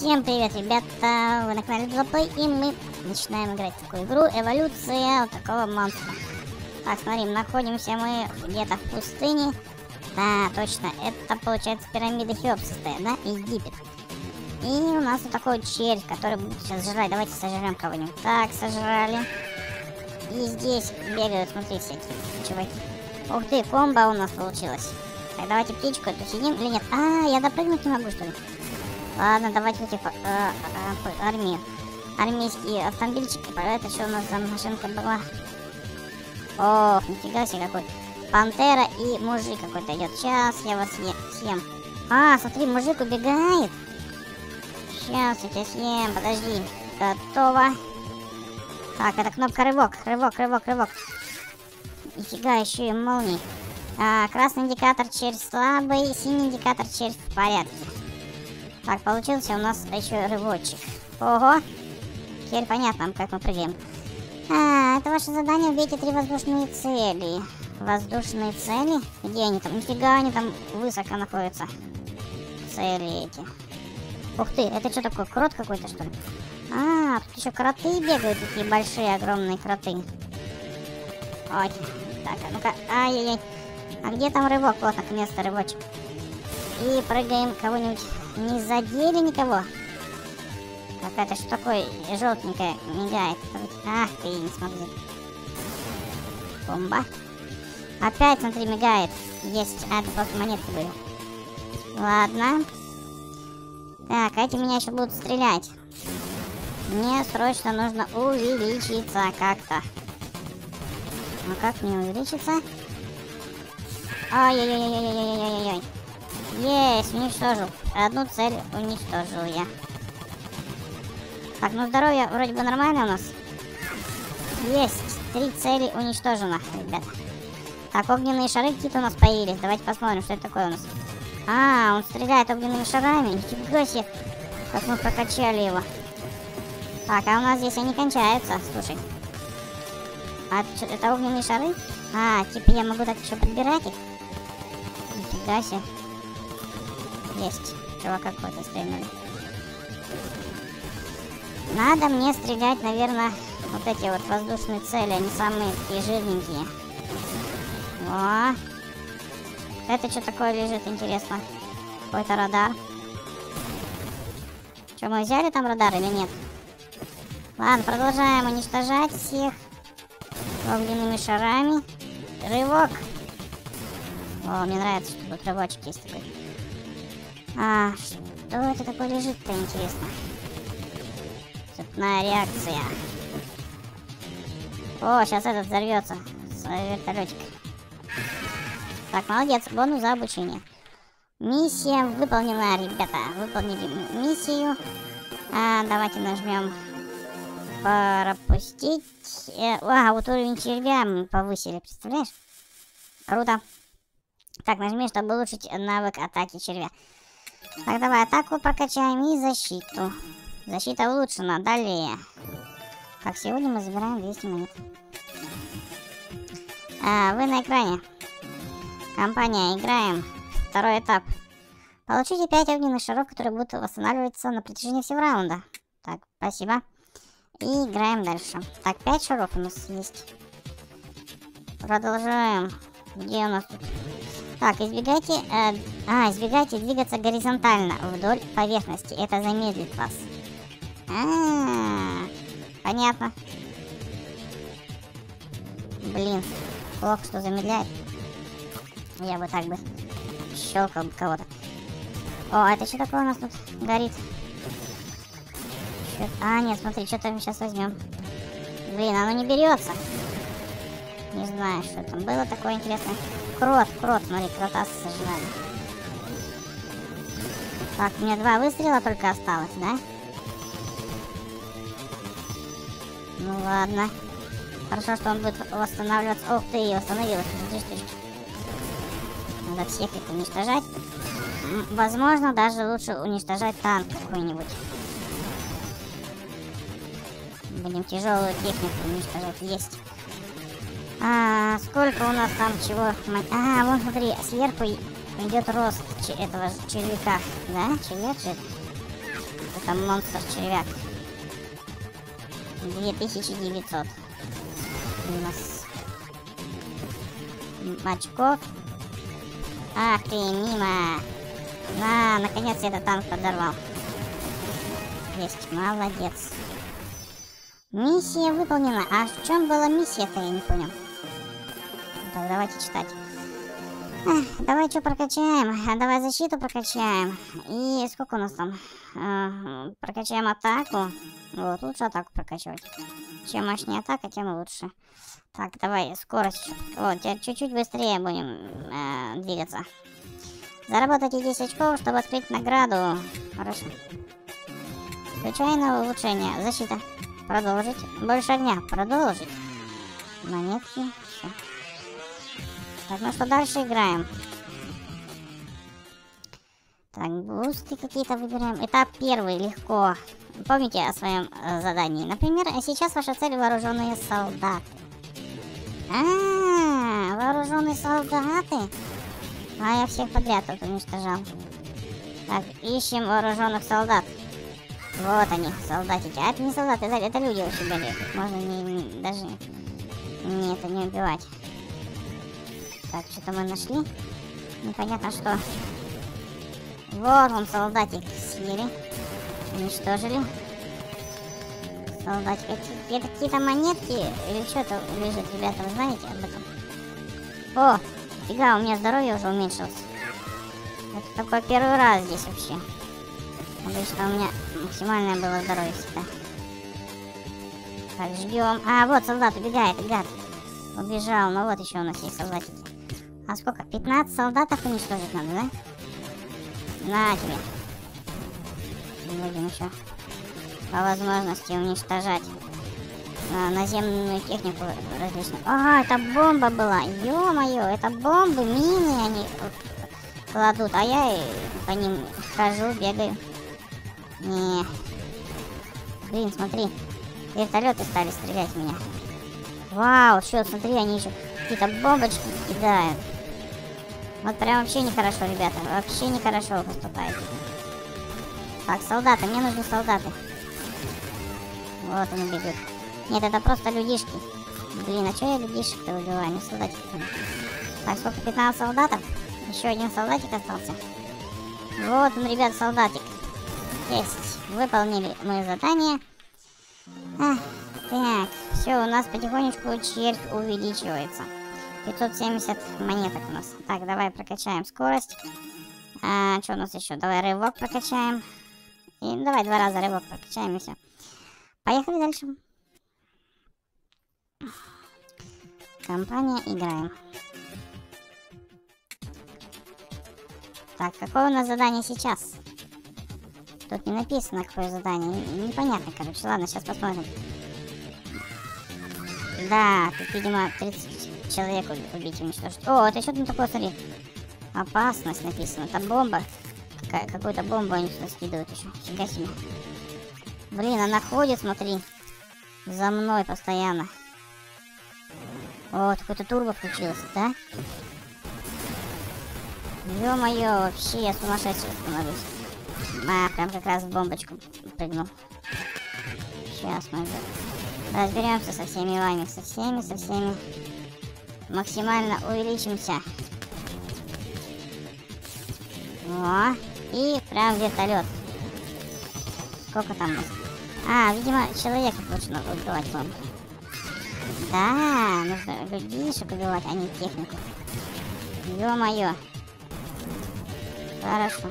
Всем привет, ребята, вы на канале Duda Play, и мы начинаем играть в такую игру, эволюция вот такого монстра. Так, смотрим, находимся мы где-то в пустыне. Да, точно, это получается пирамида Хеопса, да, Египет. И у нас вот такой червь, который будет сейчас жрать. Давайте сожрем кого-нибудь. Так, сожрали. И здесь бегают, смотри, всякие чуваки. Ух ты, комбо у нас получилось. Так, давайте птичку эту съедим или нет? А, я допрыгнуть не могу, что ли? Ладно, давайте вот типа армию. Армейский автомобильчик. Это что у нас за машинка была? Ох, нифига себе какой. Пантера и мужик какой-то идет. Сейчас я вас съем. А, смотри, мужик убегает. Сейчас я тебя съем, подожди. Готово. Так, это кнопка рывок. Рывок. Нифига, еще и молнии. Красный индикатор червь слабый, синий индикатор червь в порядке. Так, получился у нас еще рывочек. Ого! Теперь понятно, как мы прыгаем. Это ваше задание, убейте 3 воздушные цели. Воздушные цели? Где они там? Нифига, они там высоко находятся. Цели эти. Ух ты, это что такое, крот какой-то, что ли? А, тут еще кроты бегают, такие большие, огромные кроты. Ой, так, а ну-ка, ай-яй-яй. А где там рывок? Вот, наконец-то рывочек. И прыгаем кого-нибудь. Не задели никого? Какая-то что такое желтенькая мигает. Ах ты, не смотри. Бомба. Опять, смотри, мигает. Есть. А, это просто монетки были. Ладно. Так, эти меня еще будут стрелять. Мне срочно нужно увеличиться как-то. Ну как мне увеличиться? Ой-ой-ой-ой-ой-ой-ой-ой-ой. Есть, уничтожил. Одну цель уничтожил я. Так, ну здоровье вроде бы нормально у нас. Есть, 3 цели уничтожено, ребят. Так, огненные шары какие-то у нас появились. Давайте посмотрим, что это такое у нас. А, он стреляет огненными шарами. Нифига себе, как мы прокачали его. Так, а у нас здесь они кончаются, слушай. А это огненные шары? А, типа я могу так еще подбирать их? Нифига себе. Есть. Чувак какой-то стрельнули. Надо мне стрелять, наверное, вот эти вот воздушные цели. Они самые такие жирненькие. О! Это что такое лежит, интересно? Какой-то радар. Что, мы взяли там радар или нет? Ладно, продолжаем уничтожать всех огненными шарами. Рывок. О, мне нравится, что тут рывочек есть такой. А, что это такое лежит-то, интересно? Цепная реакция. О, сейчас этот взорвется. Вертолетик. Так, молодец, бонус за обучение. Миссия выполнена, ребята. Выполнили миссию. Давайте нажмем пропустить. Вот уровень червя мы повысили, представляешь? Круто. Так, нажми, чтобы улучшить навык атаки червя. Так, давай атаку прокачаем и защиту. Защита улучшена. Далее. Так, сегодня мы забираем 200 монет. Вы на экране. Компания. Играем. Второй этап. Получите 5 огненных шаров, которые будут восстанавливаться на протяжении всего раунда. Так, спасибо. И играем дальше. Так, 5 шаров у нас есть. Продолжаем. Где у нас тут? Так, избегайте двигаться горизонтально вдоль поверхности. Это замедлит вас. Понятно. Блин, плохо, что замедляет. Я бы так бы щелкал бы кого-то. О, это что такое у нас тут горит? А, нет, смотри, что-то мы сейчас возьмем. Блин, оно не берется. Не знаю, что там было такое интересное. Крот, смотри, крота сожрали. Так, у меня 2 выстрела только осталось, да? Ну ладно. Хорошо, что он будет восстанавливаться. Ох ты, восстановилась. 3 штучки. Надо всех их уничтожать. Возможно, даже лучше уничтожать танк какой-нибудь. Будем тяжелую технику уничтожать. Есть. Сколько у нас там чего? А, вон смотри, сверху идет рост этого червяка, да? Червяк же. Это монстр-червяк. 2900. У нас очков. Ах ты, мимо. На, наконец я этот танк подорвал. Есть, молодец. Миссия выполнена. А в чем была миссия-то, я не понял. Так, давайте читать. Давай что прокачаем? Давай защиту прокачаем. И сколько у нас там? Прокачаем атаку. Вот, лучше атаку прокачивать. Чем мощнее атака, тем лучше. Так, давай скорость. Вот, теперь чуть-чуть быстрее будем двигаться. Заработайте 10 очков, чтобы открыть награду. Хорошо. Включай на улучшение. Защита. Продолжить. Больше огня. Продолжить. Монетки. Все. Так, ну что, дальше играем. Так, бусты какие-то выбираем. Этап первый, легко. Помните о своем задании. Например, сейчас ваша цель вооруженные солдаты. А-а-а, вооруженные солдаты. А я всех подряд тут уничтожал. Так, ищем вооруженных солдат. Вот они, солдатики. А это не солдаты, это люди у себя лежат. Можно даже это не убивать. Так, что-то мы нашли. Непонятно что. Вот он, солдатик. Съели. Уничтожили. Солдатик. Это какие-то монетки или что-то лежит, ребята, вы знаете об этом? О, фига, у меня здоровье уже уменьшилось. Это такой первый раз здесь вообще. Обычно у меня максимальное было здоровье всегда. Так, ждем. А, вот солдат убегает, гад. Убежал, ну вот еще у нас есть солдатики. А сколько? 15 солдатов уничтожить надо, да? На тебе. Будем еще по возможности уничтожать наземную технику различную. Ага, это бомба была. Ё-моё, это бомбы, мины они кладут. А я по ним хожу, бегаю. Не. Блин, смотри. Вертолеты стали стрелять в меня. Вау, что, смотри, они еще какие-то бомбочки кидают. Вот прям вообще нехорошо, ребята. Вообще нехорошо поступает. Так, солдаты, мне нужны солдаты. Вот они бегут. Нет, это просто людишки. Блин, а что я людишек-то убиваю, не солдатиков? Так, сколько, 15 солдатов? Еще один солдатик остался. Вот он, ребят, солдатик. Есть, выполнили мы задание. Ах, так, все, у нас потихонечку червь увеличивается. 570 монеток у нас. Так, давай прокачаем скорость. А, что у нас еще? Давай рывок прокачаем. И давай 2 раза рывок прокачаем, и все. Поехали дальше. Компания, играем. Так, какое у нас задание сейчас? Тут не написано, какое задание. Непонятно, короче. Ладно, сейчас посмотрим. Да, тут, видимо, 30 человек убить, уничтожить. О, это что там такое, смотри. Опасность написано. Там бомба. Какую-то бомбу они сюда скидывают еще. Фига себе. Блин, она ходит, смотри. За мной постоянно. О, какой-то турбо включился, да? Ё-моё, вообще я сумасшедший становлюсь. А, прям как раз в бомбочку прыгнул. Сейчас мы разберемся со всеми вами. Со всеми. Максимально увеличимся. О, и прям вертолет. Сколько там у нас? А, видимо, человека лучше надо убивать вам. Да, нужно людишек убивать, а не технику. Ё-моё. Хорошо.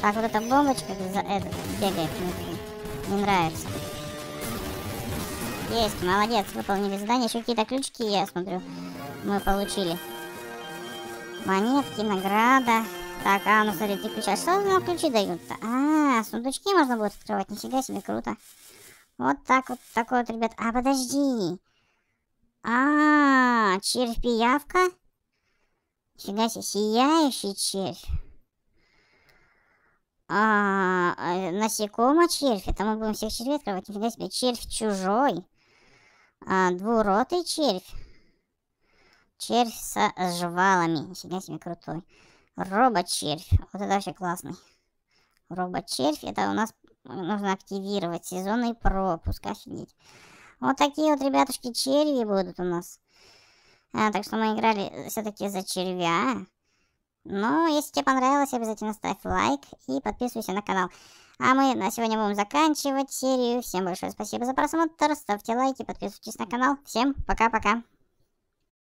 Так, вот эта бомбочка за этот бегает. Не нравится. Есть, молодец, выполнили задание. Еще какие-то ключики, я смотрю, мы получили. Монетки, награда. Так, а, ну смотри, ты ключи. А что нам ключи дают-то? А, сундучки можно будет открывать. Нифига себе, круто. Вот так вот, такой вот, ребят. А, подожди. А, червь-пиявка. Нифига себе, сияющий червь. А, насекомо червь. Это мы будем всех червей открывать. Нифига себе, червь чужой. А, двуротый червь. Червь со жвалами. Нифига себе, крутой. Робо-червь. Вот это вообще классный. робот-червь. Это у нас нужно активировать сезонный пропуск. Офигеть. Вот такие вот, ребятушки, черви будут у нас. Так что мы играли все-таки за червя. Но если тебе понравилось, обязательно ставь лайк и подписывайся на канал. А мы на сегодня будем заканчивать серию. Всем большое спасибо за просмотр. Ставьте лайки, подписывайтесь на канал. Всем пока-пока.